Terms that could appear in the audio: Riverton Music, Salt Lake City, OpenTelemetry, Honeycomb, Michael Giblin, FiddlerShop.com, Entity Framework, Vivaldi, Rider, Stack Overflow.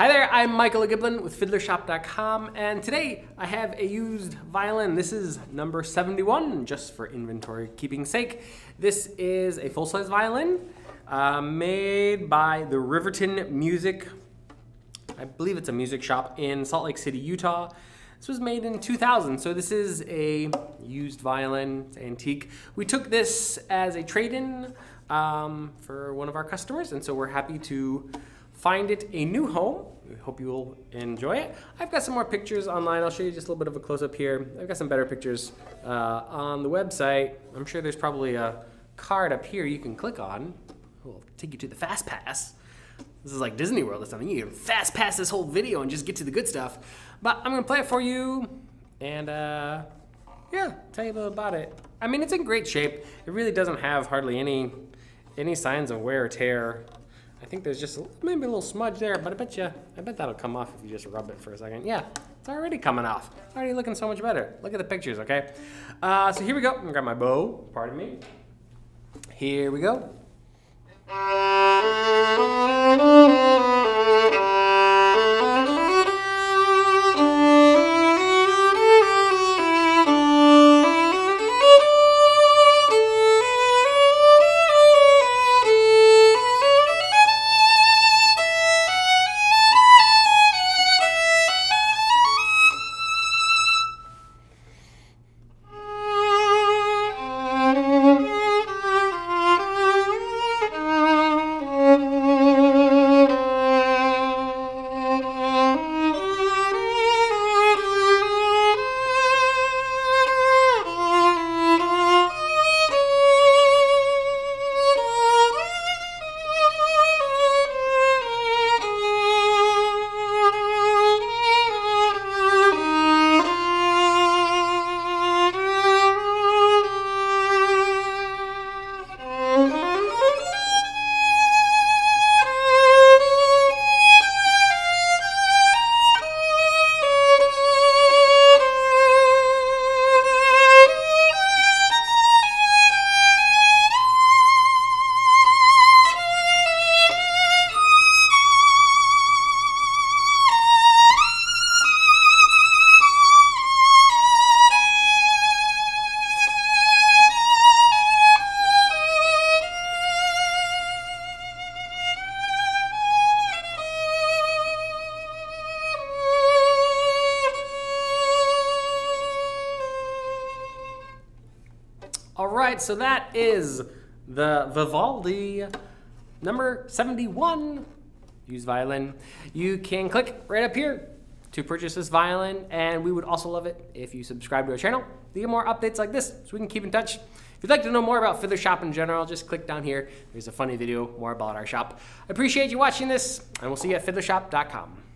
Hi there, I'm Michael Giblin with FiddlerShop.com, and today I have a used violin. This is number 71, just for inventory keeping sake. This is a full-size violin made by the Riverton Music. I believe it's a music shop in Salt Lake City, Utah. This was made in 2000, so this is a used violin, it's antique. We took this as a trade-in for one of our customers, and so we're happy to find it a new home. We hope you will enjoy it. I've got some more pictures online. I'll show you just a little bit of a close-up here. I've got some better pictures on the website. I'm sure there's probably a card up here you can click on. It'll take you to the Fast Pass. This is like Disney World or something. You can Fast Pass this whole video and just get to the good stuff. But I'm gonna play it for you and yeah, tell you a little about it. I mean, it's in great shape. It really doesn't have hardly any signs of wear or tear. I think there's just maybe a little smudge there, but I bet that'll come off if you just rub it for a second. Yeah, it's already coming off. It's already looking so much better. Look at the pictures, okay? So here we go. I'm gonna grab my bow, pardon me. Here we go. All right, so that is the Vivaldi number 71 used violin. You can click right up here to purchase this violin, and we would also love it if you subscribe to our channel to get more updates like this so we can keep in touch. If you'd like to know more about Fiddler Shop in general, just click down here. There's a funny video more about our shop. I appreciate you watching this, and we'll see you at FiddlerShop.com.